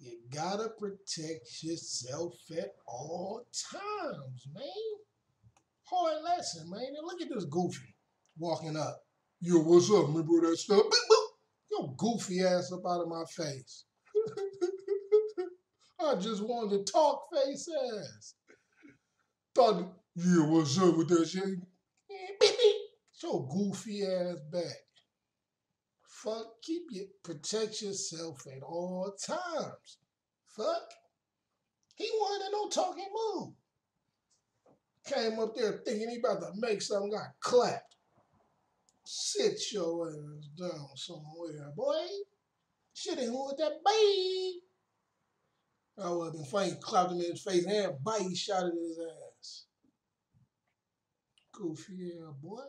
You gotta protect yourself at all times, man. Hard lesson, man. And look at this goofy walking up. Yo, what's up? Remember that stuff? Boop, boop. Yo, goofy ass up out of my face. I just wanted to talk face ass. Thought, yeah, what's up with that shit? So goofy ass back. Fuck, protect yourself at all times. Fuck. He wanted no talking move. Came up there thinking he about to make something, got clapped. Sit your ass down somewhere, boy. Shit ain't with that baby. I was in fight, clapped him in his face, and bite shot at his ass. Goofy ass boy.